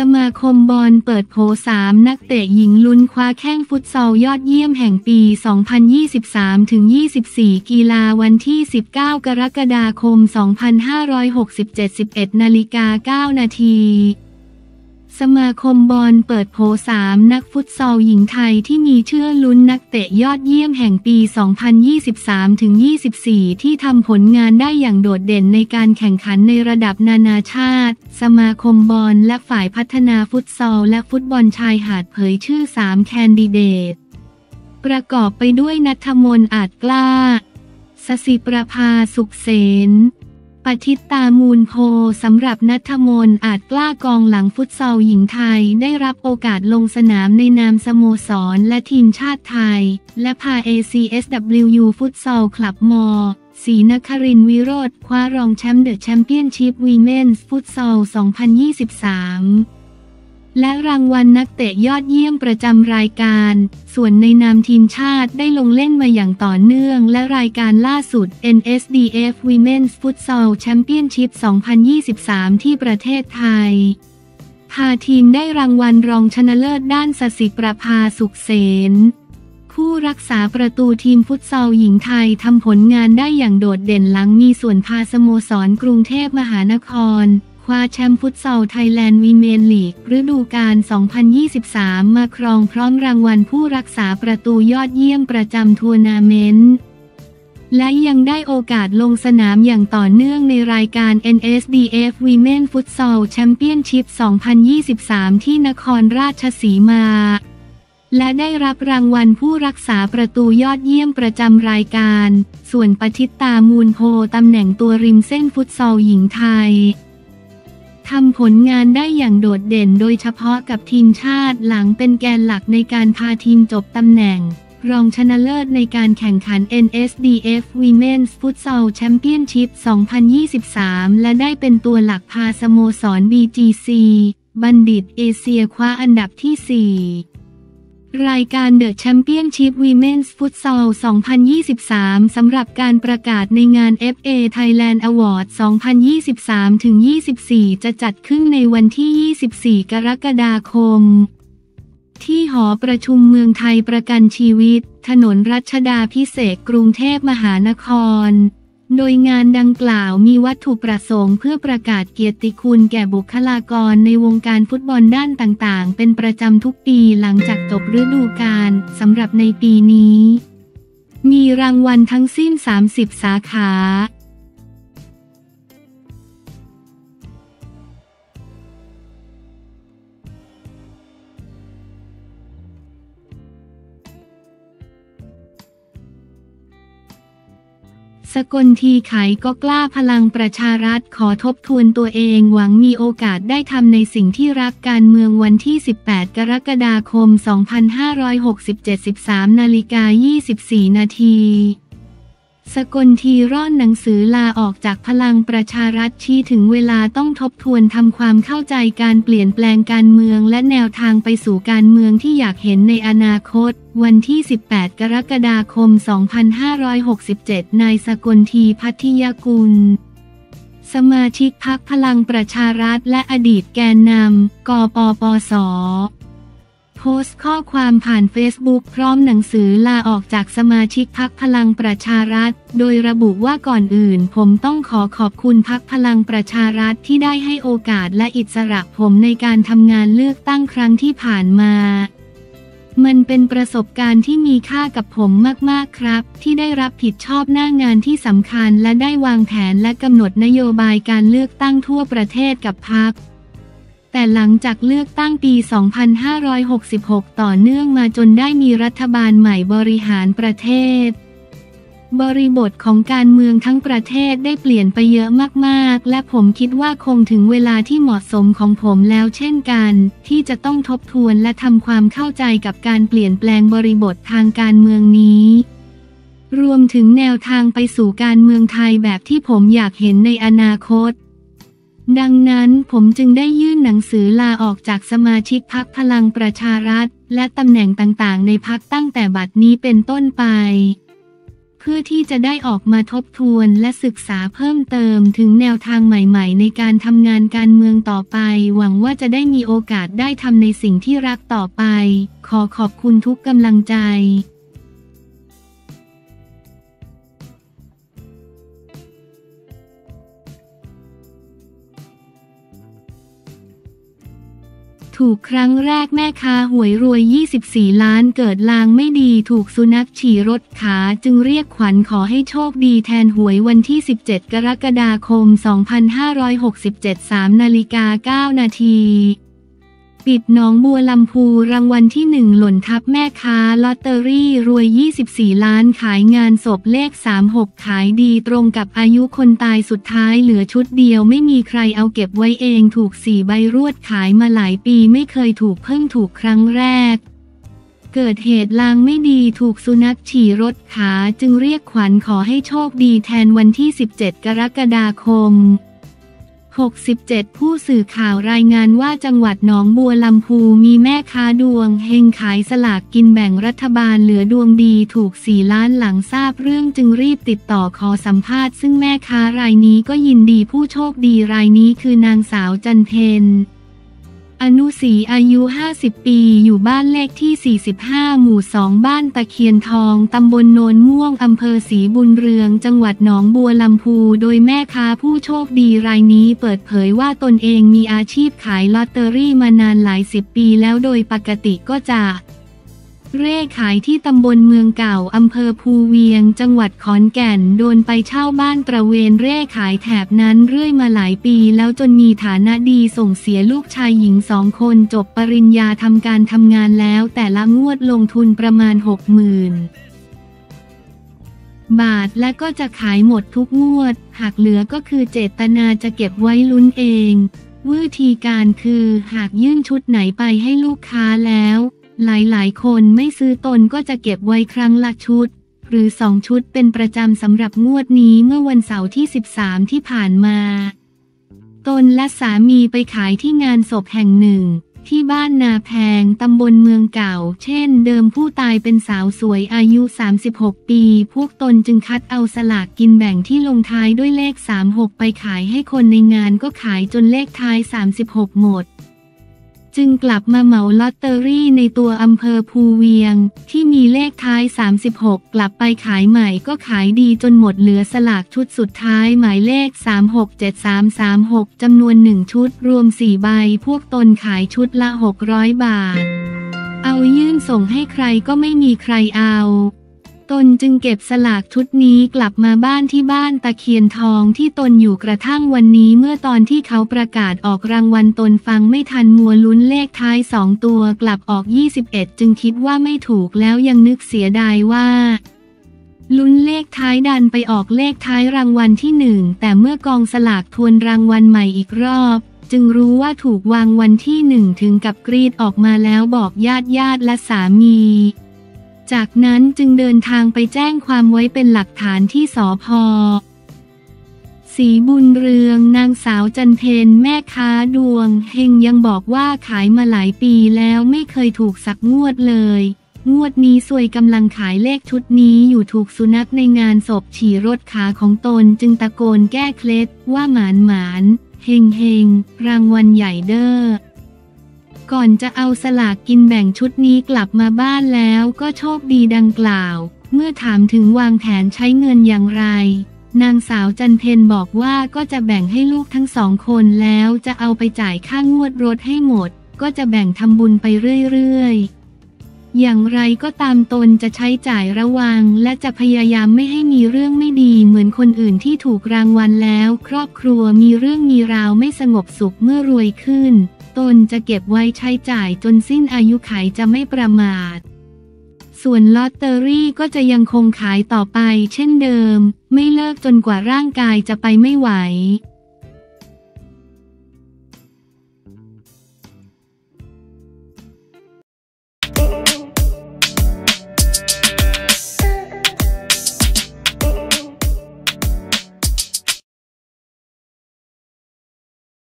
สมาคมบอลเปิดโผ3นักเตะหญิงลุ้นคว้าแข้งฟุตซอลยอดเยี่ยมแห่งปี 2023-24 กีฬาวันที่ 19 กรกฎาคม 2567 11:09 นาทีสมาคมบอลเปิดโผ3นักฟุตซอลหญิงไทยที่มีชื่อลุ้นนักเตะยอดเยี่ยมแห่งปี 2023-24 ที่ทำผลงานได้อย่างโดดเด่นในการแข่งขันในระดับนานาชาติสมาคมบอลและฝ่ายพัฒนาฟุตซอลและฟุตบอลชายหาดเผยชื่อ3แคนดิเดตประกอบไปด้วยณัฐมนต์ อาจกล้าสศิประภาสุขเสนปฏิตามูลโพสำหรับณัฐมนต์ อาจกล้ากองหลังฟุตซอลหญิงไทยได้รับโอกาสลงสนามในนามสโมสรและทีมชาติไทยและพา AC Swu ฟุตซอลคลับมอศรีนครินทร์วิโรจน์คว้ารองแชมป์ The Championship Women's Futsal 2023และรางวัลนักเตะยอดเยี่ยมประจำรายการส่วนในนามทีมชาติได้ลงเล่นมาอย่างต่อเนื่องและรายการล่าสุด NSDF Women's Futsal Championship 2023 ที่ประเทศไทยพาทีมได้รางวัลรองชนะเลิศด้านสศิประภาสุขเสนผู้รักษาประตูทีมฟุตซอลหญิงไทยทำผลงานได้อย่างโดดเด่นหลังมีส่วนพาสโมสรกรุงเทพมหานครคว้าแชมป์ฟุตซอลไทยแลนด์วีเมนลีกฤดูกาล 2023 มาครองพร้อมรางวัลผู้รักษาประตูยอดเยี่ยมประจำทัวร์นาเมนต์และยังได้โอกาสลงสนามอย่างต่อเนื่องในรายการ NSDF Women's Futsal Championship 2023 ที่นครราชสีมาและได้รับรางวัลผู้รักษาประตูยอดเยี่ยมประจำรายการส่วนปฏิตามูลโพตำแหน่งตัวริมเส้นฟุตซอลหญิงไทยทำผลงานได้อย่างโดดเด่นโดยเฉพาะกับทีมชาติหลังเป็นแกนหลักในการพาทีมจบตำแหน่งรองชนะเลิศในการแข่งขัน NSDF Women's Futsal Championship 2023 และได้เป็นตัวหลักพาสโมสร BGC บัณฑิตเอเชียคว้าอันดับที่ 4รายการ The Championship Women's Futsal 2023 สำหรับการประกาศในงาน FA Thailand Awards 2023-24 จะจัดขึ้นในวันที่ 24 กรกฎาคมที่หอประชุมเมืองไทยประกันชีวิตถนนรัชดาภิเษกกรุงเทพมหานครโดยงานดังกล่าวมีวัตถุประสงค์เพื่อประกาศเกียรติคุณแก่บุคลากรในวงการฟุตบอลด้านต่างๆเป็นประจำทุกปีหลังจากจบฤดูกาลสำหรับในปีนี้มีรางวัลทั้งสิ้น30สาขาสกลทีไขก็กล้าพลังประชารัฐขอทบทวนตัวเองหวังมีโอกาสได้ทำในสิ่งที่รักการเมืองวันที่ 18 กรกฎาคม 2567 13:24 นาทีสกลทีร่อนหนังสือลาออกจากพลังประชารัฐชี้ถึงเวลาต้องทบทวนทำความเข้าใจการเปลี่ยนแปลงการเมืองและแนวทางไปสู่การเมืองที่อยากเห็นในอนาคตวันที่ 18 กรกฎาคม 2567 นายสกลทีพัทยกุลสมาชิกพรรคพลังประชารัฐและอดีตแกนนำกปปส.โพสต์ข้อความผ่านเฟซบุ๊กพร้อมหนังสือลาออกจากสมาชิกพรรคพลังประชารัฐโดยระบุว่าก่อนอื่นผมต้องขอบคุณพรรคพลังประชารัฐที่ได้ให้โอกาสและอิสระผมในการทำงานเลือกตั้งครั้งที่ผ่านมามันเป็นประสบการณ์ที่มีค่ากับผมมากๆครับที่ได้รับผิดชอบหน้างานที่สำคัญและได้วางแผนและกำหนดนโยบายการเลือกตั้งทั่วประเทศกับพรรคแต่หลังจากเลือกตั้งปี 2566 ต่อเนื่องมาจนได้มีรัฐบาลใหม่บริหารประเทศบริบทของการเมืองทั้งประเทศได้เปลี่ยนไปเยอะมากๆและผมคิดว่าคงถึงเวลาที่เหมาะสมของผมแล้วเช่นกันที่จะต้องทบทวนและทำความเข้าใจกับการเปลี่ยนแปลงบริบททางการเมืองนี้รวมถึงแนวทางไปสู่การเมืองไทยแบบที่ผมอยากเห็นในอนาคตดังนั้นผมจึงได้ยื่นหนังสือลาออกจากสมาชิกพรรคพลังประชารัฐและตำแหน่งต่างๆในพรรคตั้งแต่บัดนี้เป็นต้นไป พื่อที่จะได้ออกมาทบทวนและศึกษาเพิ่มเติมถึงแนวทางใหม่ๆในการทำงานการเมืองต่อไปหวังว่าจะได้มีโอกาสได้ทำในสิ่งที่รักต่อไปขอขอบคุณทุกกำลังใจถูกครั้งแรกแม่ค้าหวยรวย24ล้านเกิดลางไม่ดีถูกสุนัขฉี่รถขาจึงเรียกขวัญขอให้โชคดีแทนหวยวันที่17กรกฎาคม2567 3:09 นาทีปิดหนองบัวลำพูรางวัลที่1หล่นทับแม่ค้าลอตเตอรี่รวย24ล้านขายงานศพเลข36ขายดีตรงกับอายุคนตายสุดท้ายเหลือชุดเดียวไม่มีใครเอาเก็บไว้เองถูก4ใบรวดขายมาหลายปีไม่เคยถูกเพิ่งถูกครั้งแรกเกิดเหตุลางไม่ดีถูกสุนัขฉี่รถขาจึงเรียกขวัญขอให้โชคดีแทนวันที่17กรกฎาคม67ผู้สื่อข่าวรายงานว่าจังหวัดหนองบัวลำพูมีแม่ค้าดวงเฮงขายสลากกินแบ่งรัฐบาลเหลือดวงดีถูก4ล้านหลังทราบเรื่องจึงรีบติดต่อขอสัมภาษณ์ซึ่งแม่ค้ารายนี้ก็ยินดีผู้โชคดีรายนี้คือนางสาวจันเพ็ญอนุศรีอายุ50ปีอยู่บ้านเลขที่45หมู่2บ้านตะเคียนทองตำบลโนนม่วงอำเภอศรีบุญเรืองจังหวัดหนองบัวลำพูโดยแม่ค้าผู้โชคดีรายนี้เปิดเผยว่าตนเองมีอาชีพขายลอตเตอรี่มานานหลายสิบปีแล้วโดยปกติก็จะเร่ขายที่ตำบลเมืองเก่าอำเภอภูเวียงจังหวัดขอนแก่นโดนไปเช่าบ้านตระเวนเร่ขายแถบนั้นเรื่อยมาหลายปีแล้วจนมีฐานะดีส่งเสียลูกชายหญิง2 คนจบปริญญาทำการทำงานแล้วแต่ละงวดลงทุนประมาณ 60,000 บาทและก็จะขายหมดทุกงวดหากเหลือก็คือเจตนาจะเก็บไว้ลุ้นเองวิธีการคือหากยื่นชุดไหนไปให้ลูกค้าแล้วหลายๆคนไม่ซื้อตนก็จะเก็บไว้ครั้งละชุดหรือ2ชุดเป็นประจำสำหรับงวดนี้เมื่อวันเสาร์ที่13ที่ผ่านมาตนและสามีไปขายที่งานศพแห่งหนึ่งที่บ้านนาแพงตำบลเมืองเก่าเช่นเดิมผู้ตายเป็นสาวสวยอายุ36ปีพวกตนจึงคัดเอาสลากกินแบ่งที่ลงท้ายด้วยเลข36ไปขายให้คนในงานก็ขายจนเลขท้าย36หมดจึงกลับมาเหมาลอตเตอรี่ในตัวอำเภอภูเวียงที่มีเลขท้าย36กลับไปขายใหม่ก็ขายดีจนหมดเหลือสลากชุดสุดท้ายหมายเลข367336จำนวน1ชุดรวม4ใบพวกตนขายชุดละ600บาทเอายื่นส่งให้ใครก็ไม่มีใครเอาตนจึงเก็บสลากชุดนี้กลับมาบ้านที่บ้านตะเคียนทองที่ตนอยู่กระทั่งวันนี้เมื่อตอนที่เขาประกาศออกรางวัลตนฟังไม่ทันมัวลุ้นเลขท้าย2ตัวกลับออก21จึงคิดว่าไม่ถูกแล้วยังนึกเสียดายว่าลุ้นเลขท้ายดันไปออกเลขท้ายรางวัลที่1แต่เมื่อกองสลากทวนรางวัลใหม่อีกรอบจึงรู้ว่าถูกวางวันที่1ถึงกับกรีดออกมาแล้วบอกญาติและสามีจากนั้นจึงเดินทางไปแจ้งความไว้เป็นหลักฐานที่สภ.ศรีบุญเรืองนางสาวจันเพ็ญแม่ค้าดวงเฮงยังบอกว่าขายมาหลายปีแล้วไม่เคยถูกสักงวดเลยงวดนี้ซวยกำลังขายเลขชุดนี้อยู่ถูกสุนัขในงานศพฉี่รถขาของตนจึงตะโกนแก้เคล็ดว่าหมานเฮงรางวัลใหญ่เด้อก่อนจะเอาสลากกินแบ่งชุดนี้กลับมาบ้านแล้วก็โชคดีดังกล่าวเมื่อถามถึงวางแผนใช้เงินอย่างไรนางสาวจันเพ็ญบอกว่าก็จะแบ่งให้ลูกทั้ง2 คนแล้วจะเอาไปจ่ายค่างวดรถให้หมดก็จะแบ่งทำบุญไปเรื่อยๆอย่างไรก็ตามตนจะใช้จ่ายระวังและจะพยายามไม่ให้มีเรื่องไม่ดีเหมือนคนอื่นที่ถูกรางวัลแล้วครอบครัวมีเรื่องมีราวไม่สงบสุขเมื่อรวยขึ้นตนจะเก็บไว้ใช้จ่ายจนสิ้นอายุขัยจะไม่ประมาทส่วนลอตเตอรี่ก็จะยังคงขายต่อไปเช่นเดิมไม่เลิกจนกว่าร่างกายจะไปไม่ไหว